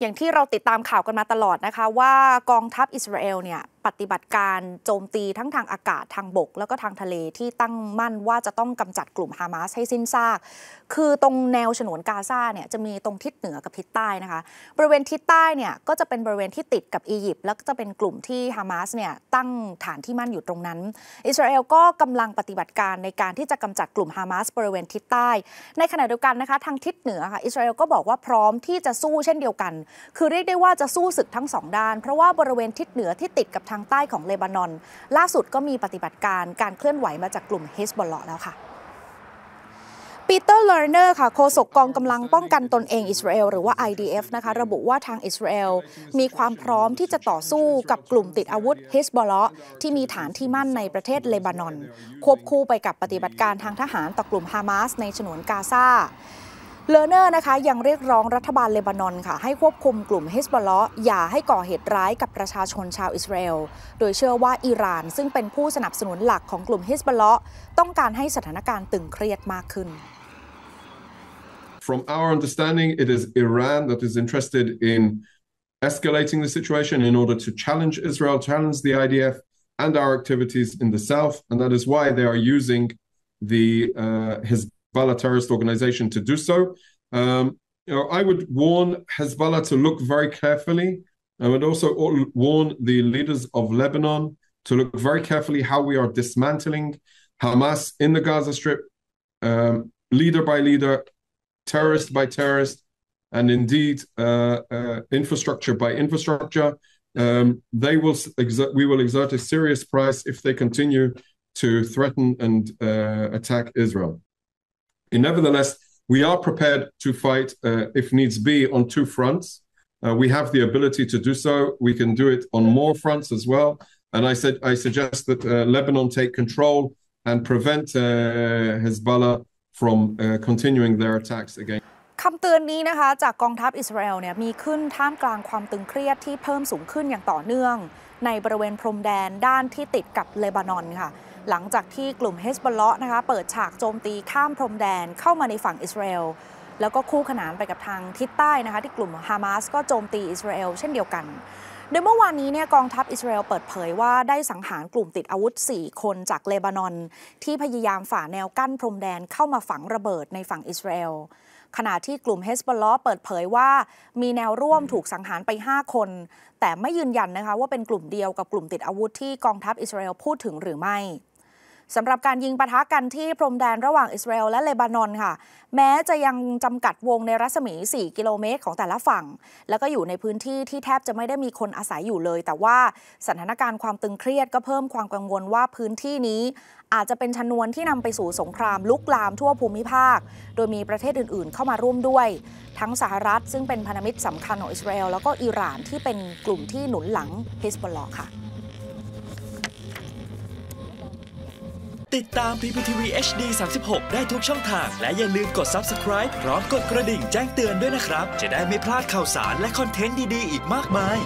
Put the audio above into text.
อย่างที่เราติดตามข่าวกันมาตลอดนะคะว่ากองทัพอิสราเอลเนี่ยปฏิบัติการโจมตีทั้งทางอากาศทางบกแล้วก็ทางทะเลที่ตั้งมั่นว่าจะต้องกำจัดกลุ่มฮามาสให้สิ้นซากคือตรงแนวฉนวนกาซาเนี่ยจะมีตรงทิศเหนือกับทิศใต้นะคะบริเวณทิศใต้เนี่ยก็จะเป็นบริเวณที่ติดกับอียิปต์แล้วก็จะเป็นกลุ่มที่ฮามาสเนี่ยตั้งฐานที่มั่นอยู่ตรงนั้นอิสราเอลก็กำลังปฏิบัติการในการที่จะกำจัดกลุ่มฮามาสบริเวณทิศใต้ในขณะเดียวกันนะคะทางทิศเหนือค่ะอิสราเอลก็บอกว่าพร้อมที่จะสู้เช่นเดียวกันคือเรียกได้ว่าจะสู้ศึกทั้งสองด้านเพราะว่าบริเวณทิศเหนือที่ติดกับทางใต้ของเลบานอนล่าสุดก็มีปฏิบัติการเคลื่อนไหวมาจากกลุ่มฮิซบอลเลาะห์แล้วค่ะปีเตอร์ เลอร์เนอร์ค่ะโฆษกกองกำลังป้องกันตนเองอิสราเอลหรือว่า IDF นะคะระบุว่าทางอิสราเอลมีความพร้อมที่จะต่อสู้กับกลุ่มติดอาวุธฮิซบอลเลาะห์ที่มีฐานที่มั่นในประเทศเลบานอนควบคู่ไปกับปฏิบัติการทางทหารต่อกลุ่มฮามาสในฉนวนกาซาเลอร์เนอร์นะคะยังเรียกร้องรัฐบาลเลบานอนค่ะให้ควบคุมกลุ่มฮิซบอลเลาะห์อย่าให้ก่อเหตุร้ายกับประชาชนชาวอิสราเอลโดยเชื่อว่าอิหร่านซึ่งเป็นผู้สนับสนุนหลักของกลุ่มฮิซบอลเลาะห์ต้องการให้สถานการณ์ตึงเครียดมากขึ้น From our understanding, it is Iran that is interested in escalating the situation in order to challenge Israel, challenge the IDF and our activities in the south, and that is why they are using the Hezbollah terrorist organization to do so. I would warn Hezbollah to look very carefully. I would also warn the leaders of Lebanon to look very carefully how we are dismantling Hamas in the Gaza Strip, leader by leader, terrorist by terrorist, and indeed infrastructure by infrastructure. We will exert a serious price if they continue to threaten and attack Israel.Nevertheless, we are prepared to fight, if needs be, on two fronts. We have the ability to do so. We can do it on more fronts as well. And I suggest that Lebanon take control and prevent Hezbollah from continuing their attacks again.คำเตือนนี้นะคะจากกองทัพอิสราเอลเนี่ยมีขึ้นท่ามกลางความตึงเครียดที่เพิ่มสูงขึ้นอย่างต่อเนื่องในบริเวณพรมแดนด้านที่ติดกับเลบานอนค่ะหลังจากที่กลุ่มฮิซบอลเลาะห์นะคะเปิดฉากโจมตีข้ามพรมแดนเข้ามาในฝั่งอิสราเอลแล้วก็คู่ขนานไปกับทางทิศใต้นะคะที่กลุ่มฮามาสก็โจมตีอิสราเอลเช่นเดียวกันโดยเมื่อวานนี้เนี่ยกองทัพอิสราเอลเปิดเผยว่าได้สังหารกลุ่มติดอาวุธ4คนจากเลบานอนที่พยายามฝ่าแนวกั้นพรมแดนเข้ามาฝังระเบิดในฝั่งอิสราเอลขณะที่กลุ่มเฮสบอลล์เปิดเผยว่ามีแนวร่วมถูกสังหารไป5คนแต่ไม่ยืนยันนะคะว่าเป็นกลุ่มเดียวกับกลุ่มติดอาวุธที่กองทัพอิสราเอลพูดถึงหรือไม่สำหรับการยิงปะทะกันที่พรมแดนระหว่างอิสราเอลและเลบานอนค่ะแม้จะยังจำกัดวงในรัศมี4กิโลเมตรของแต่ละฝั่งแล้วก็อยู่ในพื้นที่ที่แทบจะไม่ได้มีคนอาศัยอยู่เลยแต่ว่าสถานการณ์ความตึงเครียดก็เพิ่มความกังวลว่าพื้นที่นี้อาจจะเป็นชนวนที่นำไปสู่สงครามลุกลามทั่วภูมิภาคโดยมีประเทศอื่นๆเข้ามาร่วมด้วยทั้งสหรัฐซึ่งเป็นพันธมิตรสำคัญของอิสราเอลแล้วก็อิหร่านที่เป็นกลุ่มที่หนุนหลังฮิซบอลเลาะห์ค่ะติดตาม PPTV HD 36 ได้ทุกช่องทางและอย่าลืมกด Subscribe พร้อมกดกระดิ่งแจ้งเตือนด้วยนะครับจะได้ไม่พลาดข่าวสารและคอนเทนต์ดีๆอีกมากมาย